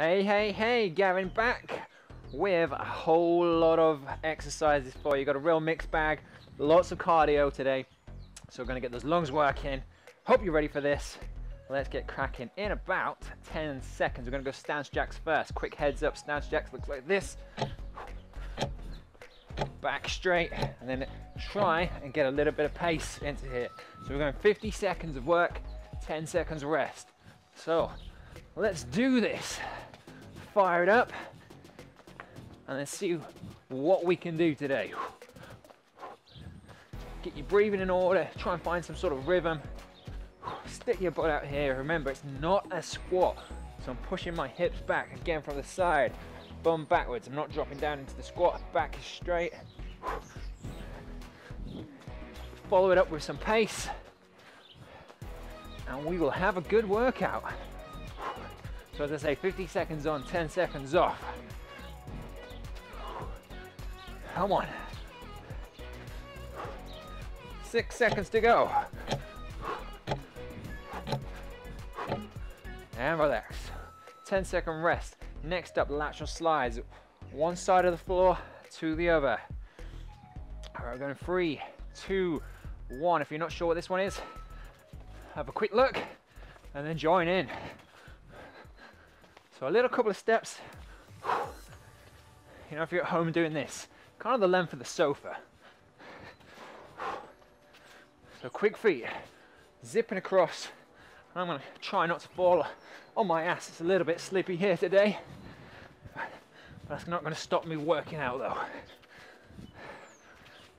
Hey, hey, hey, Gavin back with a whole lot of exercises for you. Got a real mixed bag, lots of cardio today. So we're gonna get those lungs working. Hope you're ready for this. Let's get cracking. In about 10 seconds, we're gonna go stance jacks first. Quick heads up, stance jacks looks like this. Back straight, and then try and get a little bit of pace into here. So we're going 50 seconds of work, 10 seconds rest. So let's do this. Fire it up and let's see what we can do today. Get your breathing in order, try and find some sort of rhythm. Stick your butt out here. Remember, it's not a squat. So I'm pushing my hips back again from the side, bum backwards. I'm not dropping down into the squat, back is straight. Follow it up with some pace and we will have a good workout. So as I say, 50 seconds on, 10 seconds off. Come on. 6 seconds to go. And relax. 10-second rest. Next up, lateral slides. One side of the floor to the other. All right, we're going 3, 2, 1. If you're not sure what this one is, have a quick look and then join in. So a little couple of steps. You know, if you're at home doing this, kind of the length of the sofa. So quick feet, zipping across. I'm gonna try not to fall on my ass. It's a little bit sleepy here today. That's not gonna stop me working out though.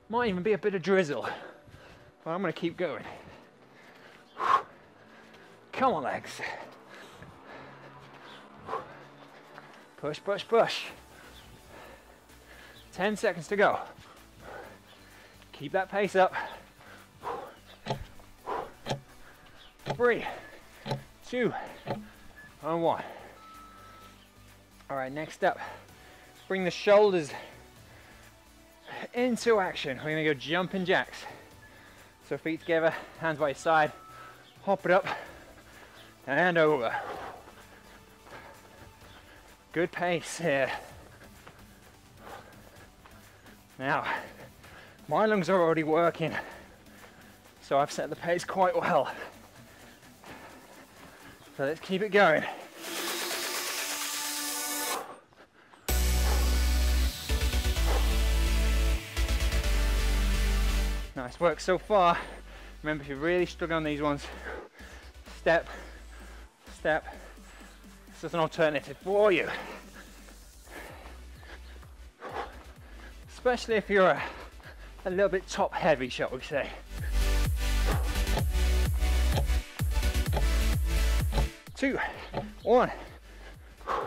Might even be a bit of drizzle, but I'm gonna keep going. Come on, legs. Push, push, push. 10 seconds to go. Keep that pace up. 3, 2, and 1. All right, next up, bring the shoulders into action. We're gonna go jumping jacks. So feet together, hands by your side, hop it up and over. Good pace here. Now, my lungs are already working, so I've set the pace quite well. So let's keep it going. Nice work so far. Remember, if you're really struggling on these ones, step, step. This is an alternative for you. Especially if you're a little bit top heavy, shall we say. Two, one. All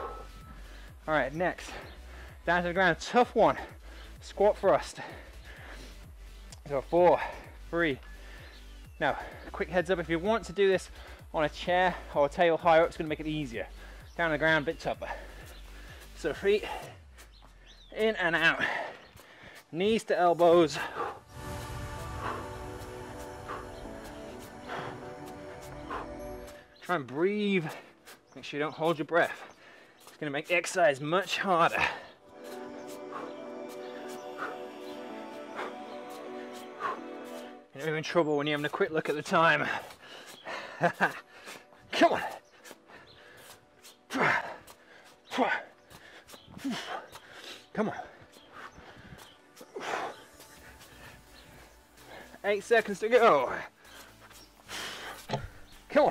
right, next, down to the ground, tough one, squat thrust. So 4, 3. Now, quick heads up, if you want to do this on a chair or a table higher up, it's gonna make it easier. Down to the ground, a bit tougher. So feet in and out, knees to elbows. Try and breathe, make sure you don't hold your breath. It's gonna make exercise much harder. You're in trouble when you're having a quick look at the time. Come on. Come on. 8 seconds to go. Come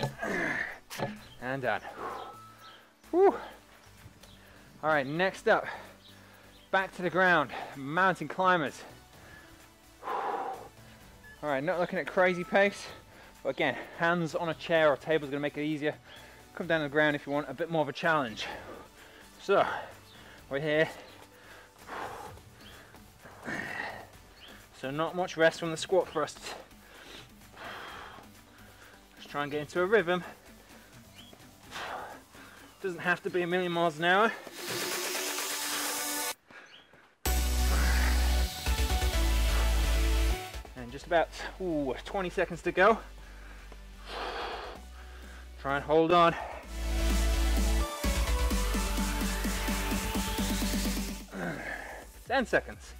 on. And done. Woo. All right, next up, back to the ground, mountain climbers. All right, not looking at crazy pace, but again, hands on a chair or table is gonna make it easier. Come down to the ground if you want a bit more of a challenge. So, we're here. So not much rest from the squat thrust. Let's try and get into a rhythm. Doesn't have to be a million miles an hour. And just about 20 seconds to go. Try and hold on. 10 seconds.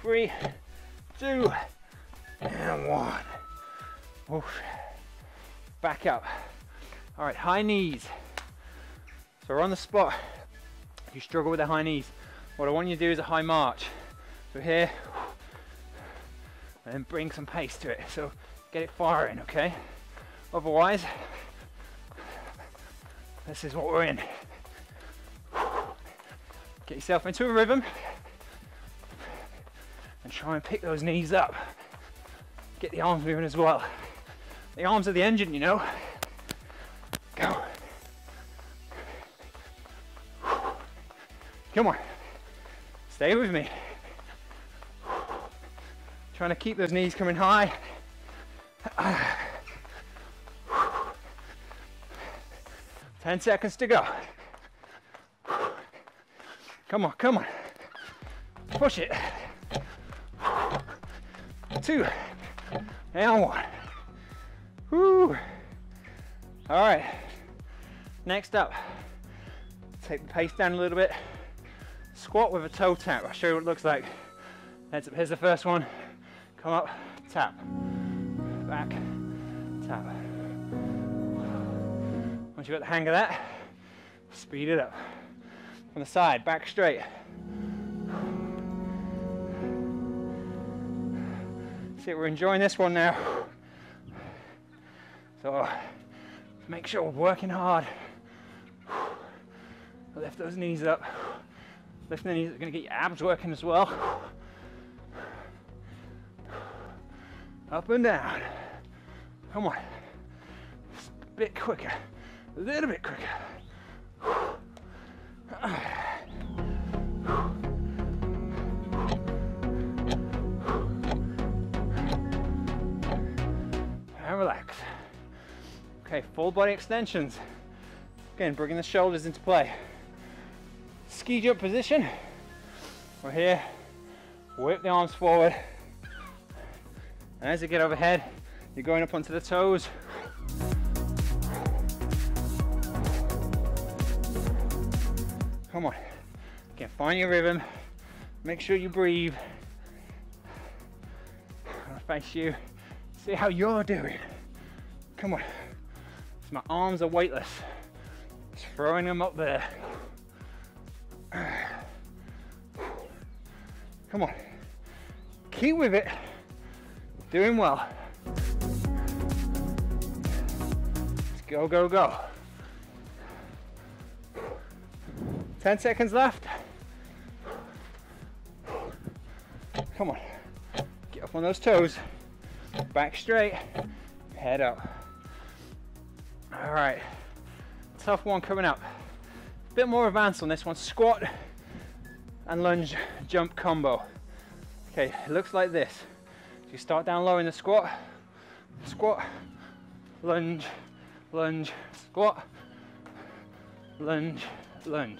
Three, two, and one. Oof. Back up. All right, high knees. So we're on the spot. If you struggle with the high knees, what I want you to do is a high march. So here, and then bring some pace to it. So get it firing, okay? Otherwise, this is what we're in. Get yourself into a rhythm and try and pick those knees up. Get the arms moving as well. The arms are the engine, you know. Go. Come on. Stay with me. Trying to keep those knees coming high. Ten seconds to go. Come on, come on. Push it. Two. And one. Woo. All right. Next up, take the pace down a little bit. Squat with a toe tap. I'll show you what it looks like. Heads up. Here's the first one. Come up, tap, back, tap. Once you've got the hang of that, speed it up. From the side, back straight. See, we're enjoying this one now. So make sure we're working hard. Lift those knees up. Lifting the knees is going to get your abs working as well. Up and down. Come on. Just a bit quicker. A little bit quicker. And relax. Okay, full body extensions. Again, bringing the shoulders into play. Ski jump position. We're here. Whip the arms forward. And as you get overhead, you're going up onto the toes. Come on. Again, find your rhythm. Make sure you breathe. I'm gonna face you. See how you're doing. Come on. So my arms are weightless. Just throwing them up there. Come on. Keep with it. Doing well. Let's go, go, go. 10 seconds left. Come on. Get up on those toes. Back straight. Head up. All right. Tough one coming up. A bit more advanced on this one. Squat and lunge jump combo. Okay, it looks like this. You start down low in the squat, squat, lunge, lunge, squat, lunge, lunge.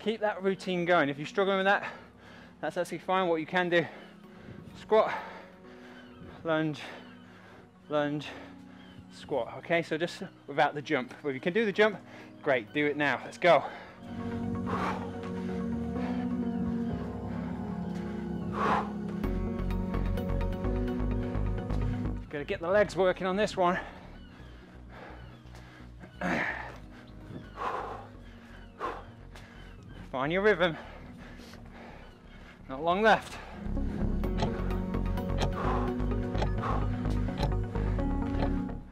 Keep that routine going. If you're struggling with that, that's actually fine. What you can do, squat, lunge, lunge, squat. Okay, so just without the jump. Well, if you can do the jump, great, do it now. Let's go. Gotta get the legs working on this one. Find your rhythm. Not long left.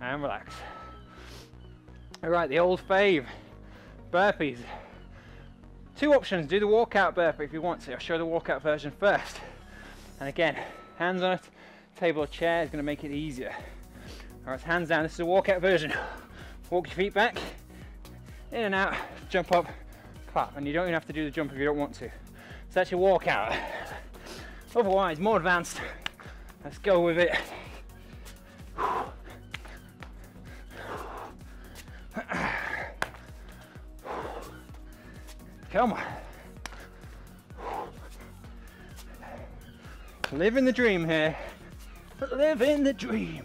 And relax. All right, the old fave, burpees. Two options, do the walkout burpee if you want to. I'll show the walkout version first. And again, hands on it. Table or chair is going to make it easier. All right, hands down. This is a walkout version. Walk your feet back, in and out, jump up, clap. And you don't even have to do the jump if you don't want to. So that's your walkout. Otherwise, more advanced. Let's go with it. Come on. Living the dream here. Living the dream.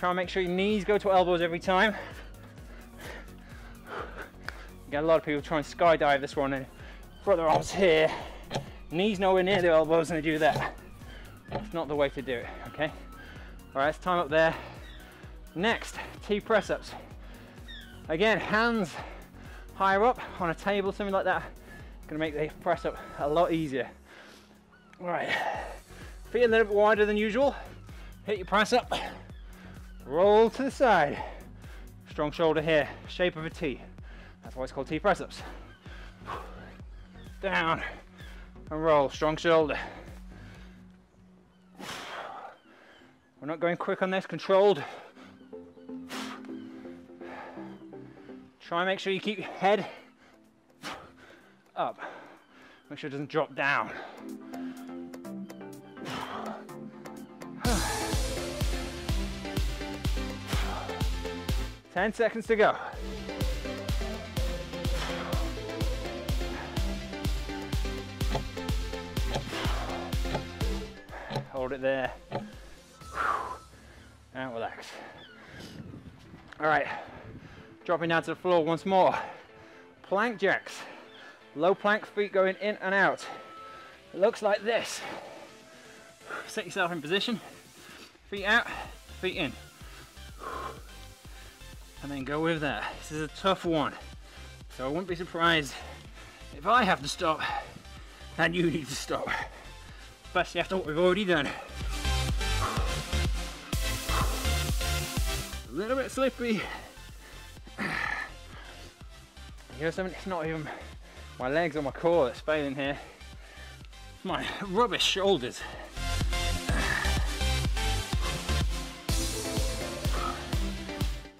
Try and make sure your knees go to elbows every time. You get a lot of people trying to skydive this one and throw their arms here. Knees nowhere near their elbows and they do that. That's not the way to do it, okay? All right, it's time up there. Next, T press-ups. Again, hands higher up on a table, something like that. Gonna make the press up a lot easier. All right, feet a little bit wider than usual. Hit your press up, roll to the side. Strong shoulder here, shape of a T. That's why it's called T press-ups. Down and roll, strong shoulder. We're not going quick on this, controlled. Try and make sure you keep your head up. Make sure it doesn't drop down. Ten seconds to go. Hold it there. And relax. All right, dropping down to the floor once more. Plank jacks. Low plank, feet going in and out. It looks like this. Set yourself in position, feet out, feet in. And then go with that. This is a tough one. So I wouldn't be surprised if I have to stop and you need to stop. Especially after what we've already done. A little bit slippy. Here's something that's not even my legs or my core that's failing here. It's my rubbish shoulders.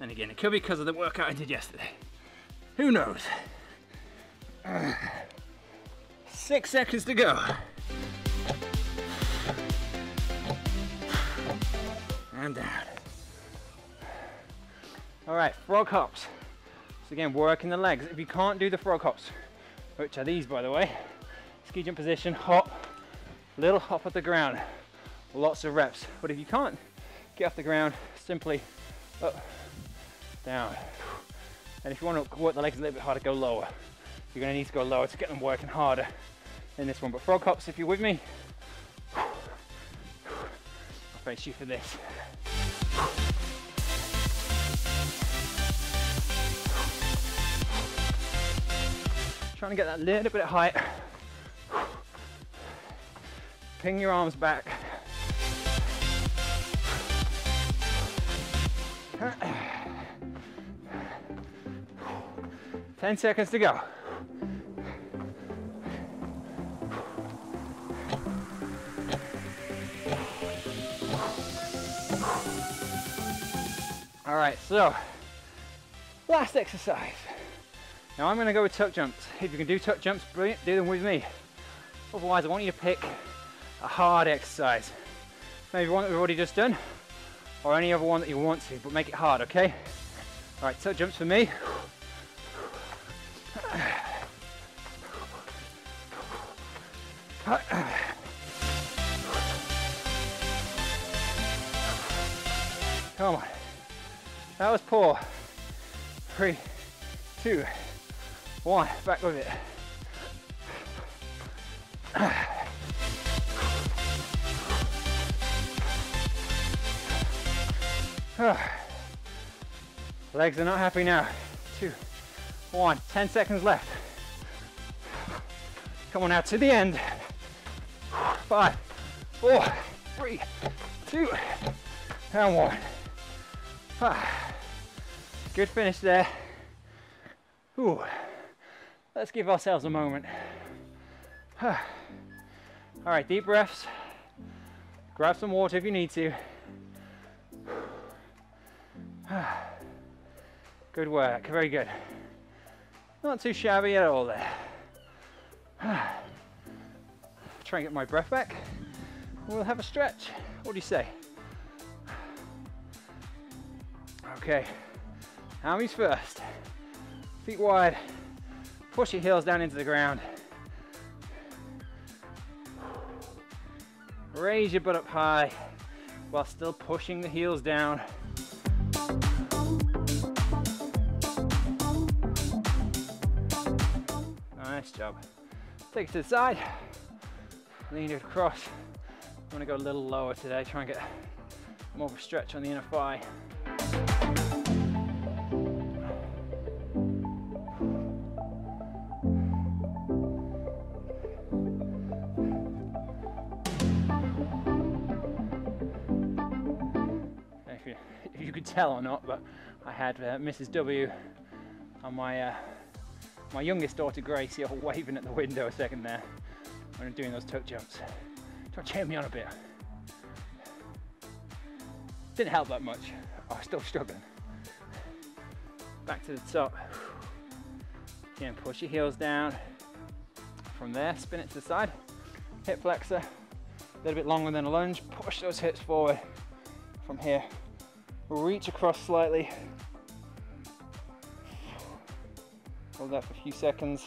And again, it could be because of the workout I did yesterday. Who knows? 6 seconds to go. And down. All right, frog hops. So again, working the legs. If you can't do the frog hops, which are these by the way, ski jump position, hop, little hop at the ground, lots of reps. But if you can't get off the ground, simply up, down. And if you want to work the legs a little bit harder, go lower. You're going to need to go lower to get them working harder in this one. But frog hops, if you're with me, I'll face you for this. Trying to get that little bit of height. Ping your arms back. Ten seconds to go. All right, so last exercise. Now I'm going to go with tuck jumps. If you can do tuck jumps, brilliant, do them with me. Otherwise I want you to pick a hard exercise. Maybe one that we've already just done, or any other one that you want to, but make it hard, okay? Alright, tuck jumps for me. Come on. That was poor. 3, 2, 1, back with it. Legs are not happy now. 2, 1, 10 seconds left. Come on now to the end. 5, 4, 3, 2, and 1. Good finish there. Ooh. Let's give ourselves a moment. All right, deep breaths. Grab some water if you need to. Good work, very good. Not too shabby at all there. Try and get my breath back. We'll have a stretch. What do you say? Okay, hammies first. Feet wide, push your heels down into the ground. Raise your butt up high while still pushing the heels down. Nice job. Take it to the side, lean it across. I'm gonna go a little lower today, try and get more of a stretch on the inner thigh. If you could tell or not, but I had Mrs. W and my youngest daughter Gracie all waving at the window a second there when I'm doing those toe jumps. Try to cheer me on a bit. Didn't help that much. I was still struggling. Back to the top. Again, push your heels down. From there, spin it to the side. Hip flexor. A little bit longer than a lunge. Push those hips forward. From here, reach across slightly. Hold that for a few seconds.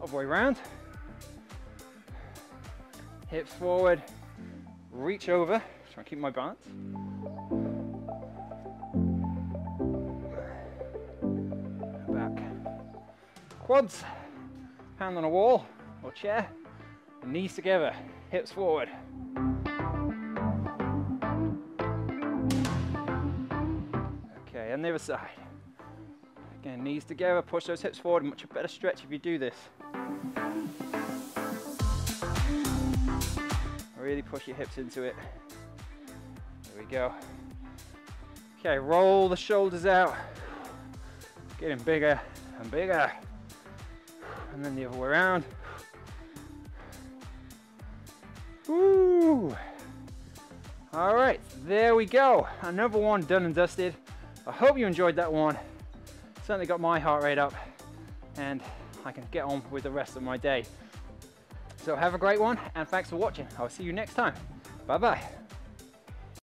All the way round. Hips forward, reach over. Try and keep my balance. Back. Quads, hand on a wall or chair. Knees together, hips forward. Okay, and the other side. Again, knees together, push those hips forward. Much better stretch if you do this. Really push your hips into it. There we go. Okay, roll the shoulders out. Getting bigger and bigger. And then the other way around. Woo! All right, there we go. Another one done and dusted. I hope you enjoyed that one. Certainly got my heart rate up and I can get on with the rest of my day. So have a great one and thanks for watching. I'll see you next time. Bye bye.